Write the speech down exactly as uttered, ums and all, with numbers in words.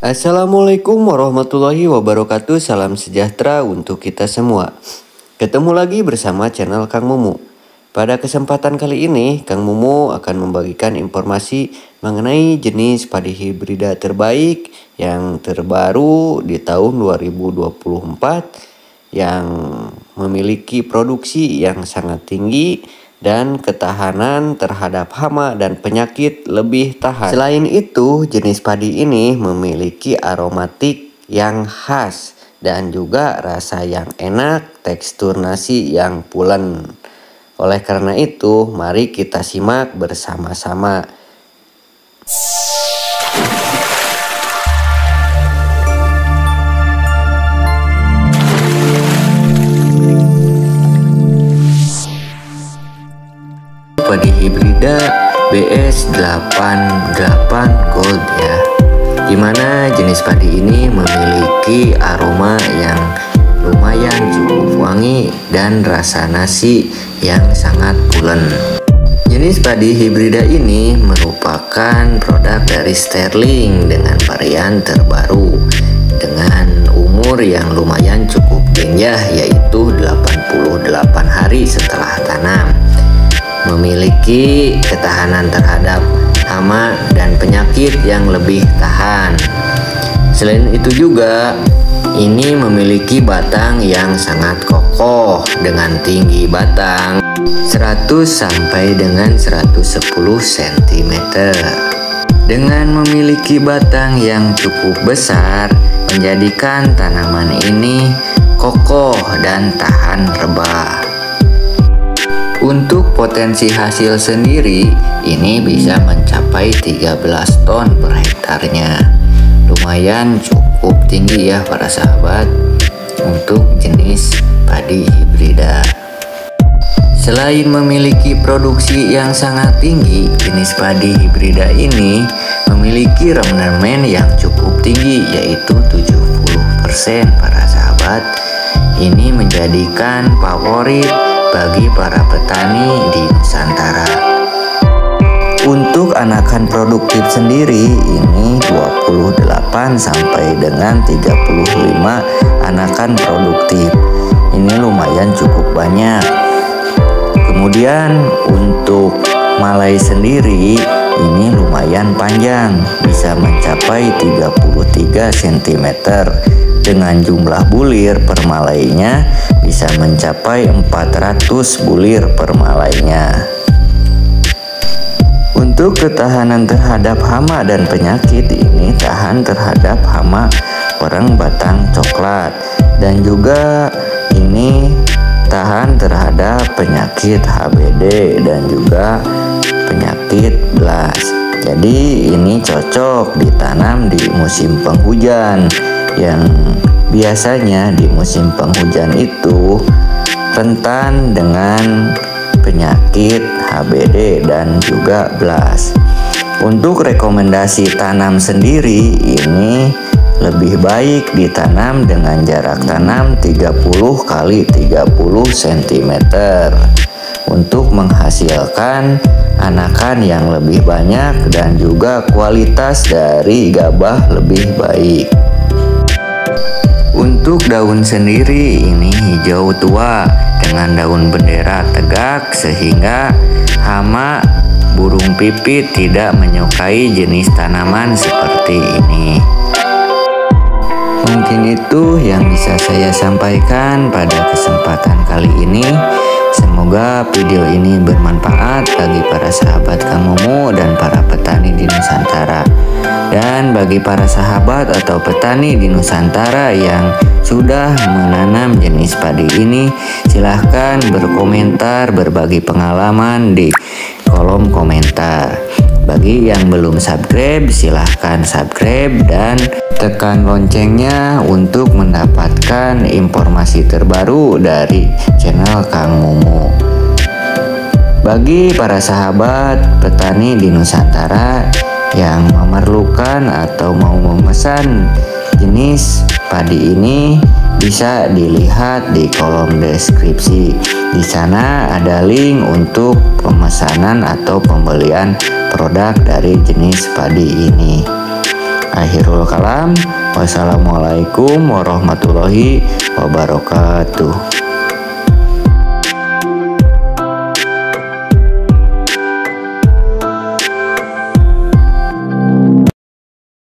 Assalamualaikum warahmatullahi wabarakatuh. Salam sejahtera untuk kita semua. Ketemu lagi bersama channel Kang Mumu. Pada kesempatan kali ini, Kang Mumu akan membagikan informasi mengenai jenis padi hibrida terbaik yang terbaru di tahun dua ribu dua puluh empat yang memiliki produksi yang sangat tinggi dan ketahanan terhadap hama dan penyakit lebih tahan. Selain itu, jenis padi ini memiliki aromatik yang khas dan juga rasa yang enak, tekstur nasi yang pulen. Oleh karena itu, mari kita simak bersama-sama. Padi hibrida B S delapan delapan gold ya, dimana jenis padi ini memiliki aroma yang lumayan cukup wangi dan rasa nasi yang sangat pulen. Jenis padi hibrida ini merupakan produk dari Sterling dengan varian terbaru dengan umur yang lumayan cukup genjah, yaitu delapan puluh delapan hari setelah tanam. Memiliki ketahanan terhadap hama dan penyakit yang lebih tahan. Selain itu juga ini memiliki batang yang sangat kokoh dengan tinggi batang seratus sampai dengan seratus sepuluh sentimeter. Dengan memiliki batang yang cukup besar menjadikan tanaman ini kokoh dan tahan rebah. Untuk potensi hasil sendiri, ini bisa mencapai tiga belas ton per hektarnya. Lumayan cukup tinggi ya para sahabat untuk jenis padi hibrida. Selain memiliki produksi yang sangat tinggi, jenis padi hibrida ini memiliki rendement yang cukup tinggi, yaitu tujuh puluh persen para sahabat. Ini menjadikan favorit bagi para petani di Nusantara. Untuk anakan produktif sendiri ini dua puluh delapan sampai dengan tiga puluh lima anakan produktif. Ini lumayan cukup banyak. Kemudian untuk malai sendiri ini lumayan panjang, bisa mencapai tiga puluh tiga sentimeter. Dengan jumlah bulir per malainya bisa mencapai empat ratus bulir per malainya. Untuk ketahanan terhadap hama dan penyakit, ini tahan terhadap hama perang batang coklat dan juga ini tahan terhadap penyakit H B D dan juga penyakit blas. Jadi ini cocok ditanam di musim penghujan yang biasanya di musim penghujan itu rentan dengan penyakit H B D dan juga blas. Untuk rekomendasi tanam sendiri ini lebih baik ditanam dengan jarak tanam tiga puluh kali tiga puluh sentimeter untuk menghasilkan anakan yang lebih banyak dan juga kualitas dari gabah lebih baik. Untuk daun sendiri ini hijau tua dengan daun bendera tegak sehingga hama burung pipit tidak menyukai jenis tanaman seperti ini. Mungkin itu yang bisa saya sampaikan pada kesempatan kali ini. Semoga video ini bermanfaat bagi para sahabat Kang Mumu dan para petani di Nusantara. Dan bagi para sahabat atau petani di Nusantara yang sudah menanam jenis padi ini, silahkan berkomentar, berbagi pengalaman di kolom komentar. Bagi yang belum subscribe, silahkan subscribe dan tekan loncengnya untuk mendapatkan informasi terbaru dari channel Kang Mumu. Bagi para sahabat petani di Nusantara yang memerlukan atau mau memesan jenis padi ini, bisa dilihat di kolom deskripsi. Di sana ada link untuk pemesanan atau pembelian produk dari jenis padi ini. Akhirul kalam, wassalamualaikum warahmatullahi wabarakatuh.